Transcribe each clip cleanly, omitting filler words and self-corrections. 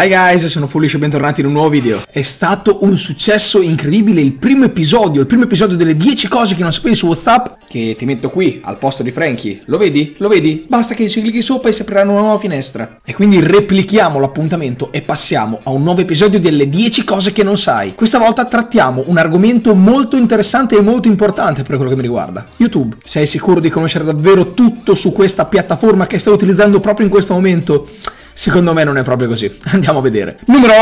Hi guys, sono Foolish e bentornati in un nuovo video. È stato un successo incredibile il primo episodio delle 10 cose che non sapevi su WhatsApp, che ti metto qui al posto di Frankie. Lo vedi? Lo vedi? Basta che ci clicchi sopra e si aprirà una nuova finestra. E quindi replichiamo l'appuntamento e passiamo a un nuovo episodio delle 10 cose che non sai. Questa volta trattiamo un argomento molto interessante e molto importante per quello che mi riguarda: YouTube. Sei sicuro di conoscere davvero tutto su questa piattaforma che stai utilizzando proprio in questo momento? Secondo me non è proprio così. Andiamo a vedere. Numero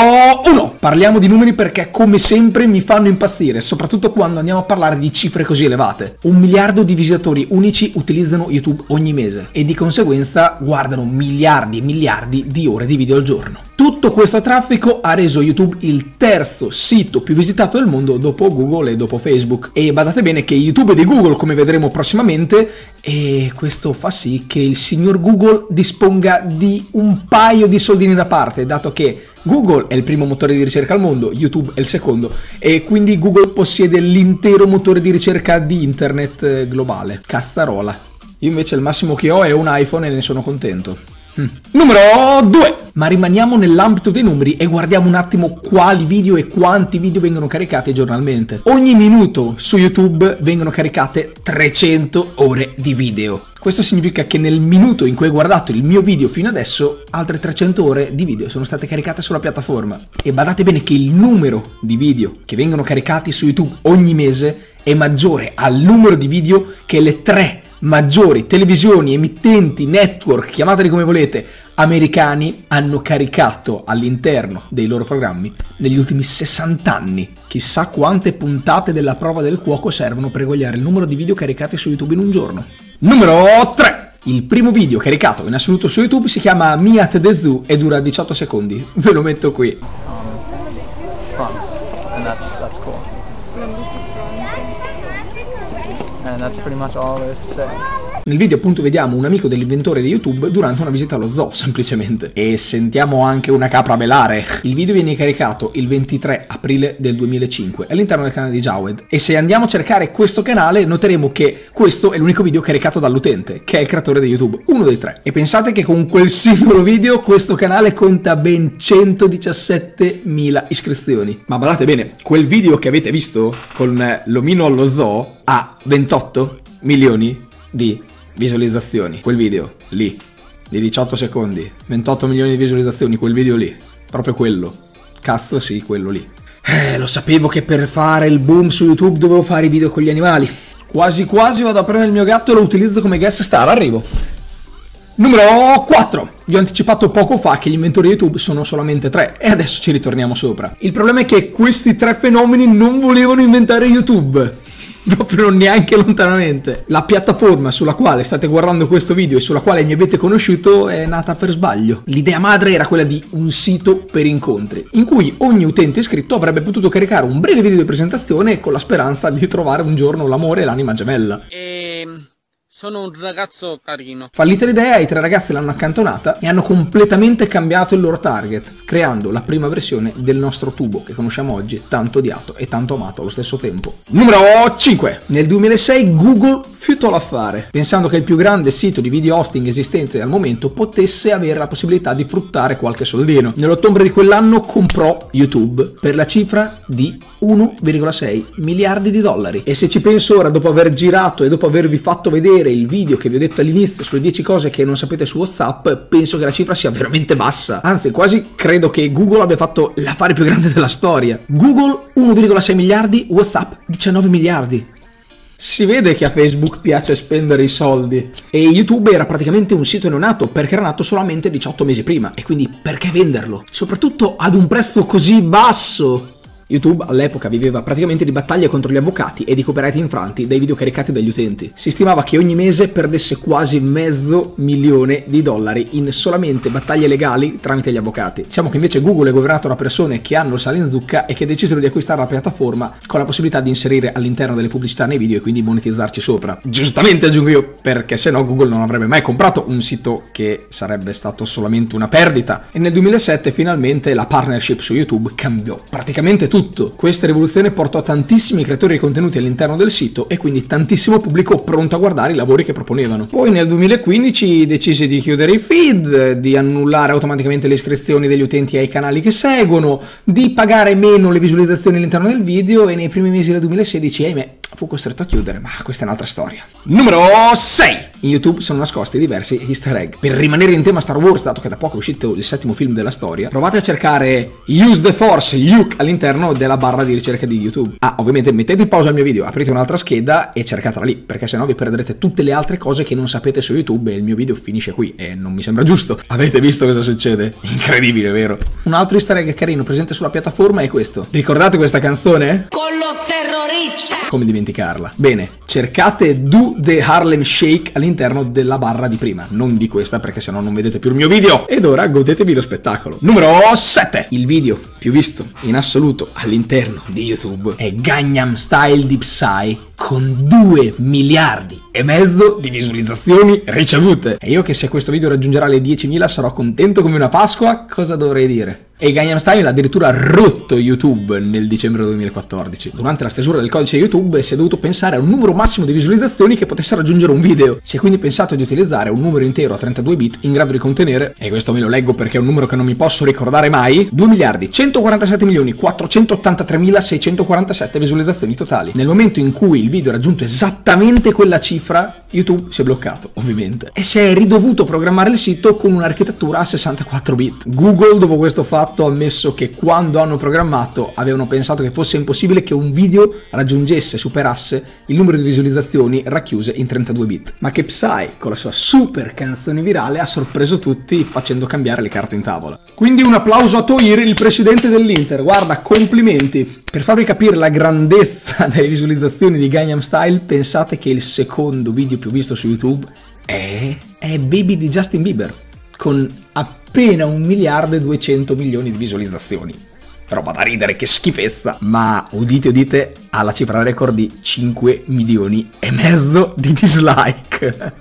1. Parliamo di numeri perché come sempre mi fanno impazzire, soprattutto quando andiamo a parlare di cifre così elevate. 1 miliardo di visitatori unici utilizzano YouTube ogni mese e di conseguenza guardano miliardi e miliardi di ore di video al giorno. Tutto questo traffico ha reso YouTube il terzo sito più visitato del mondo dopo Google e dopo Facebook. E badate bene che YouTube è di Google, come vedremo prossimamente, e questo fa sì che il signor Google disponga di un paio di soldini da parte, dato che Google è il primo motore di ricerca al mondo, YouTube è il secondo, e quindi Google possiede l'intero motore di ricerca di internet globale. Cazzarola. Io invece il massimo che ho è un iPhone e ne sono contento. Numero 2. Ma rimaniamo nell'ambito dei numeri e guardiamo un attimo quali video e quanti video vengono caricati giornalmente. Ogni minuto su YouTube vengono caricate 300 ore di video. Questo significa che nel minuto in cui hai guardato il mio video fino adesso, altre 300 ore di video sono state caricate sulla piattaforma. E badate bene che il numero di video che vengono caricati su YouTube ogni mese è maggiore al numero di video che le tre maggiori televisioni, emittenti, network, chiamateli come volete, americani hanno caricato all'interno dei loro programmi negli ultimi 60 anni. Chissà quante puntate della prova del cuoco servono per eguagliare il numero di video caricati su YouTube in un giorno. Numero 3. Il primo video caricato in assoluto su YouTube si chiama Miat de Zoo e dura 18 secondi. Ve lo metto qui. That's cool. And that's pretty much all there is to say. Nel video appunto vediamo un amico dell'inventore di YouTube durante una visita allo zoo, semplicemente. E sentiamo anche una capra belare. Il video viene caricato il 23 aprile del 2005 all'interno del canale di Jawed. E se andiamo a cercare questo canale noteremo che questo è l'unico video caricato dall'utente, che è il creatore di YouTube, uno dei tre. E pensate che con quel singolo video questo canale conta ben 117.000 iscrizioni. Ma guardate bene, quel video che avete visto con l'omino allo zoo ha 28 milioni di visualizzazioni. Quel video lì, di 18 secondi, 28 milioni di visualizzazioni, quel video lì, proprio quello. Cazzo sì, quello lì. Lo sapevo che per fare il boom su YouTube dovevo fare i video con gli animali. Quasi quasi vado a prendere il mio gatto e lo utilizzo come guest star, arrivo. Numero 4. Vi ho anticipato poco fa che gli inventori di YouTube sono solamente tre e adesso ci ritorniamo sopra. Il problema è che questi tre fenomeni non volevano inventare YouTube. Proprio neanche lontanamente. La piattaforma sulla quale state guardando questo video e sulla quale mi avete conosciuto è nata per sbaglio. L'idea madre era quella di un sito per incontri, in cui ogni utente iscritto avrebbe potuto caricare un breve video di presentazione con la speranza di trovare un giorno l'amore e l'anima gemella. Sono un ragazzo carino. Fallita l'idea, i tre ragazzi l'hanno accantonata e hanno completamente cambiato il loro target, creando la prima versione del nostro tubo che conosciamo oggi, tanto odiato e tanto amato allo stesso tempo. Numero 5. Nel 2006 Google fiutò l'affare, pensando che il più grande sito di video hosting esistente al momento potesse avere la possibilità di fruttare qualche soldino. Nell'ottobre di quell'anno comprò YouTube per la cifra di $1,6 miliardi. E se ci penso ora, dopo aver girato e dopo avervi fatto vedere il video che vi ho detto all'inizio sulle 10 cose che non sapete su WhatsApp, penso che la cifra sia veramente bassa. Anzi, quasi credo che Google abbia fatto l'affare più grande della storia. Google 1,6 miliardi, WhatsApp 19 miliardi. Si vede che a Facebook piace spendere i soldi. E YouTube era praticamente un sito neonato, perché era nato solamente 18 mesi prima, e quindi perché venderlo? Soprattutto ad un prezzo così basso. YouTube all'epoca viveva praticamente di battaglie contro gli avvocati e di copyright infranti dai video caricati dagli utenti. Si stimava che ogni mese perdesse quasi $500.000 in solamente battaglie legali tramite gli avvocati. Diciamo che invece Google è governato da persone che hanno il sale in zucca e che decisero di acquistare la piattaforma con la possibilità di inserire all'interno delle pubblicità nei video e quindi monetizzarci sopra. Giustamente, aggiungo io, perché se no Google non avrebbe mai comprato un sito che sarebbe stato solamente una perdita. E nel 2007 finalmente la partnership su YouTube cambiò praticamente tutto. tutto. Questa rivoluzione portò tantissimi creatori di contenuti all'interno del sito e quindi tantissimo pubblico pronto a guardare i lavori che proponevano. Poi nel 2015 decise di chiudere i feed, di annullare automaticamente le iscrizioni degli utenti ai canali che seguono, di pagare meno le visualizzazioni all'interno del video, e nei primi mesi del 2016, ahimè, fu costretto a chiudere, ma questa è un'altra storia. Numero 6. In YouTube sono nascosti diversi easter egg. Per rimanere in tema Star Wars, dato che da poco è uscito il 7º film della storia, provate a cercare Use the Force Luke all'interno della barra di ricerca di YouTube. Ah, ovviamente mettete in pausa il mio video, aprite un'altra scheda e cercatela lì, perché sennò vi perderete tutte le altre cose che non sapete su YouTube e il mio video finisce qui, e non mi sembra giusto. Avete visto cosa succede? Incredibile, vero? Un altro easter egg carino presente sulla piattaforma è questo. Ricordate questa canzone? Con lo terrorista! Come dimenticarla? Bene, cercate Do the Harlem Shake all'interno della barra di prima, non di questa perché sennò non vedete più il mio video. Ed ora godetevi lo spettacolo. Numero 7. Il video più visto in assoluto all'interno di YouTube è Gangnam Style di Psy, con 2,5 miliardi di visualizzazioni ricevute. E io che se questo video raggiungerà le 10.000 sarò contento come una Pasqua, cosa dovrei dire? E Gangnam Style ha addirittura rotto YouTube nel dicembre 2014. Durante la stesura del codice YouTube si è dovuto pensare a un numero massimo di visualizzazioni che potesse raggiungere un video. Si è quindi pensato di utilizzare un numero intero a 32 bit in grado di contenere, e questo ve lo leggo perché è un numero che non mi posso ricordare mai, 2.147.483.647 visualizzazioni totali. Nel momento in cui il video ha raggiunto esattamente quella cifra, YouTube si è bloccato, ovviamente, e si è ridovuto programmare il sito con un'architettura a 64 bit. Google, dopo questo fatto, ha ammesso che quando hanno programmato avevano pensato che fosse impossibile che un video raggiungesse, superasse il numero di visualizzazioni racchiuse in 32 bit. Ma che Psy, con la sua super canzone virale, ha sorpreso tutti facendo cambiare le carte in tavola. Quindi un applauso a Tohir, il presidente dell'Inter. Guarda, complimenti. Per farvi capire la grandezza delle visualizzazioni di Gangnam Style, pensate che il secondo video più visto su YouTube è Baby di Justin Bieber, con appena 1.200.000.000 di visualizzazioni. Roba da ridere, che schifezza, ma udite udite, ha la cifra record di 5,5 milioni di dislike.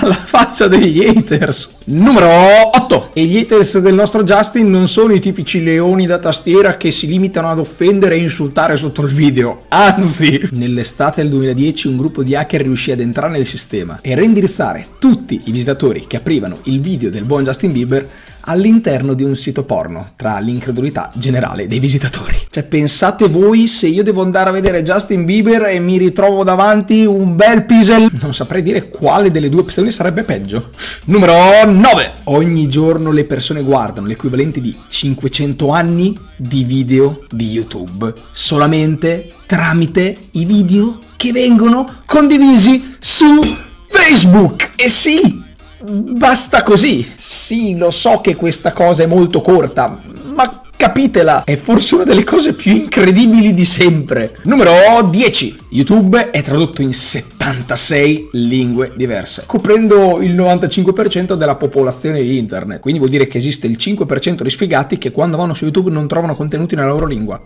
Alla faccia degli haters. Numero 8. E gli haters del nostro Justin non sono i tipici leoni da tastiera che si limitano ad offendere e insultare sotto il video. Anzi, nell'estate del 2010 un gruppo di hacker riuscì ad entrare nel sistema e reindirizzare tutti i visitatori che aprivano il video del buon Justin Bieber all'interno di un sito porno, tra l'incredulità generale dei visitatori. Cioè, pensate voi se io devo andare a vedere Justin Bieber e mi ritrovo davanti un bel pisello. Non saprei dire quale delle due opzioni sarebbe peggio. Numero 9. Ogni giorno le persone guardano l'equivalente di 500 anni di video di YouTube solamente tramite i video che vengono condivisi su Facebook. E sì, basta così. Sì, lo so che questa cosa è molto corta, ma capitela, è forse una delle cose più incredibili di sempre. Numero 10. YouTube è tradotto in 76 lingue diverse, coprendo il 95% della popolazione di internet. Quindi vuol dire che esiste il 5% di sfigati che quando vanno su YouTube non trovano contenuti nella loro lingua.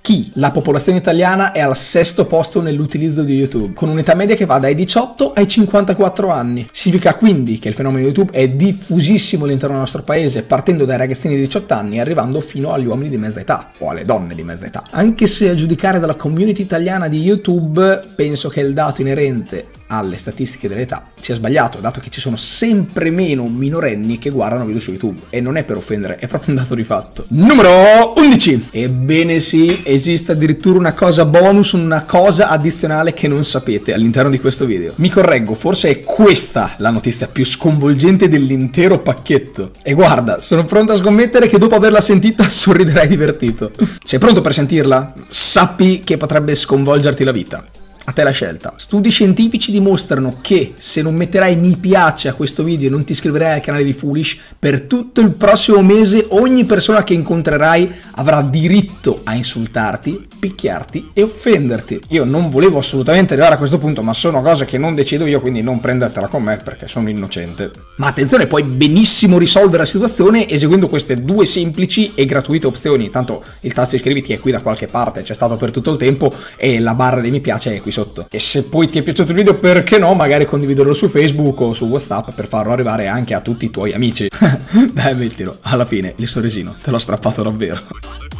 Chi? La popolazione italiana è al 6° posto nell'utilizzo di YouTube, con un'età media che va dai 18 ai 54 anni. Significa quindi che il fenomeno YouTube è diffusissimo all'interno del nostro paese, partendo dai ragazzini di 18 anni e arrivando fino agli uomini di mezza età, o alle donne di mezza età. Anche se a giudicare dalla community italiana di YouTube, penso che il dato inerente alle statistiche dell'età sia sbagliato, dato che ci sono sempre meno minorenni che guardano video su YouTube, e non è per offendere, è proprio un dato di fatto. Numero 11. Ebbene sì, esiste addirittura una cosa bonus, una cosa addizionale che non sapete all'interno di questo video. Mi correggo, forse è questa la notizia più sconvolgente dell'intero pacchetto, e guarda, sono pronto a scommettere che dopo averla sentita sorriderai divertito. Sei pronto per sentirla? Sappi che potrebbe sconvolgerti la vita. A te la scelta. Studi scientifici dimostrano che se non metterai mi piace a questo video e non ti iscriverai al canale di Foolish, per tutto il prossimo mese ogni persona che incontrerai avrà diritto a insultarti, picchiarti e offenderti. Io non volevo assolutamente arrivare a questo punto, ma sono cose che non decido io, quindi non prendetela con me perché sono innocente. Ma attenzione, puoi benissimo risolvere la situazione eseguendo queste due semplici e gratuite opzioni. Tanto il tasto iscriviti è qui da qualche parte, c'è stato per tutto il tempo, e la barra dei mi piace è qui sotto. E se poi ti è piaciuto il video, perché no, magari condividerlo su Facebook o su WhatsApp per farlo arrivare anche a tutti i tuoi amici. Dai, mettilo alla fine il sorrisino, te l'ho strappato davvero.